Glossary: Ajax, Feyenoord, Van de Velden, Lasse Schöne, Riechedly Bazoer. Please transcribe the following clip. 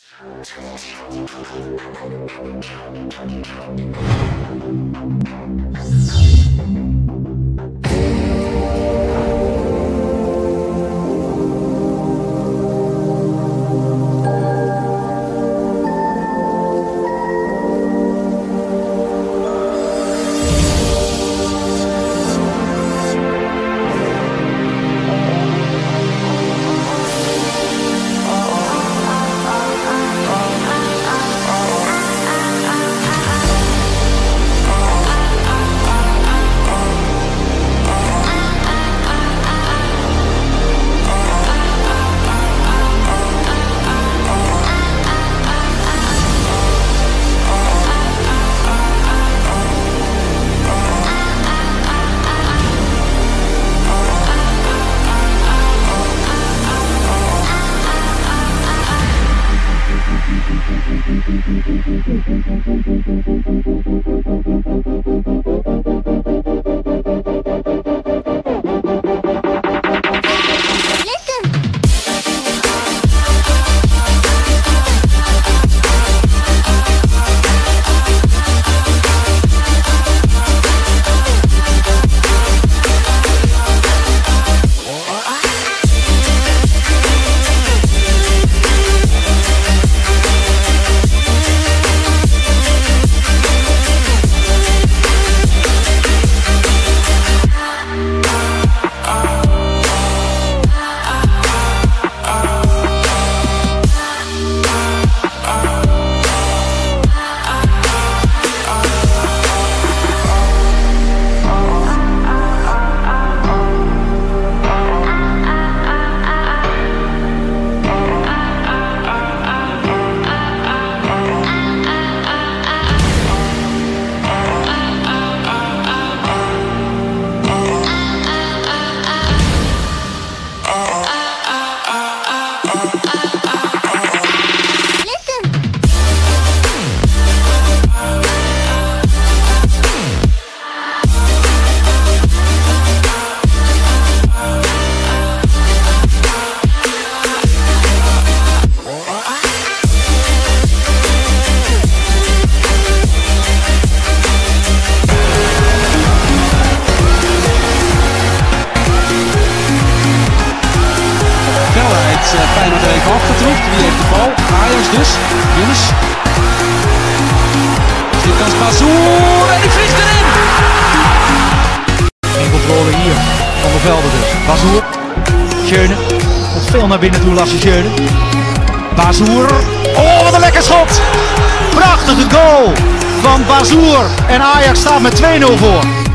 Feyenoord heeft hoog getroefd. Wie heeft de bal? Ajax dus. Jongens. Dit kan Bazoer. En die vliegt erin. In controle hier. Van de Velden dus. Bazoer. Schöne. Komt veel naar binnen toe, Lasse Schöne. Bazoer. Oh, wat een lekker schot. Prachtige goal van Bazoer. En Ajax staat met 2-0 voor.